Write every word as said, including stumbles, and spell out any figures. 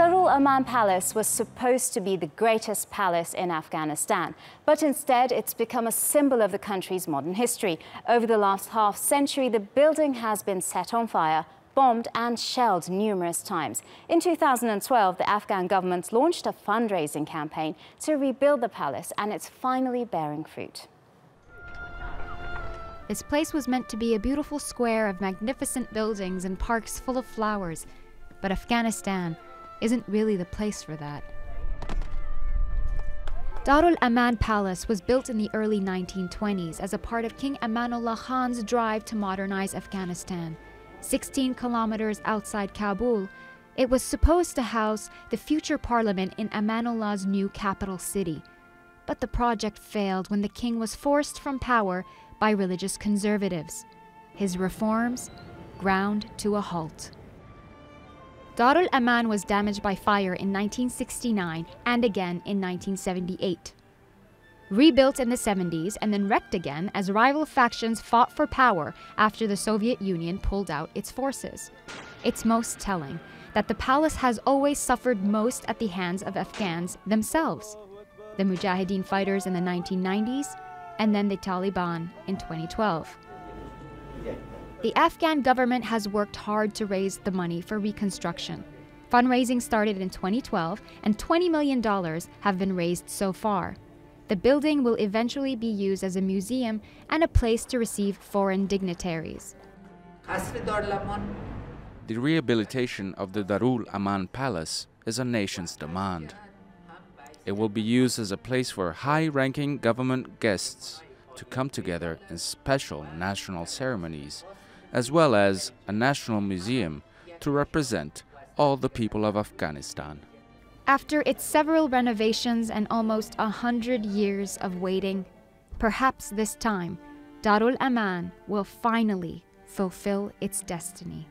Darul Aman Palace was supposed to be the greatest palace in Afghanistan, but instead it's become a symbol of the country's modern history. Over the last half century, the building has been set on fire, bombed and shelled numerous times. In two thousand twelve, the Afghan government launched a fundraising campaign to rebuild the palace, and it's finally bearing fruit. This place was meant to be a beautiful square of magnificent buildings and parks full of flowers, but Afghanistan isn't really the place for that. Darul Aman Palace was built in the early nineteen twenties as a part of King Amanullah Khan's drive to modernize Afghanistan. sixteen kilometers outside Kabul, it was supposed to house the future parliament in Amanullah's new capital city. But the project failed when the king was forced from power by religious conservatives. His reforms ground to a halt. Darul Aman was damaged by fire in nineteen sixty-nine and again in nineteen seventy-eight. Rebuilt in the seventies and then wrecked again as rival factions fought for power after the Soviet Union pulled out its forces. It's most telling that the palace has always suffered most at the hands of Afghans themselves. The Mujahideen fighters in the nineteen nineties and then the Taliban in twenty twelve. The Afghan government has worked hard to raise the money for reconstruction. Fundraising started in twenty twelve, and twenty million dollars have been raised so far. The building will eventually be used as a museum and a place to receive foreign dignitaries. The rehabilitation of the Darul Aman Palace is a nation's demand. It will be used as a place for high-ranking government guests to come together in special national ceremonies, as well as a national museum to represent all the people of Afghanistan. After its several renovations and almost a hundred years of waiting, perhaps this time Darul Aman will finally fulfill its destiny.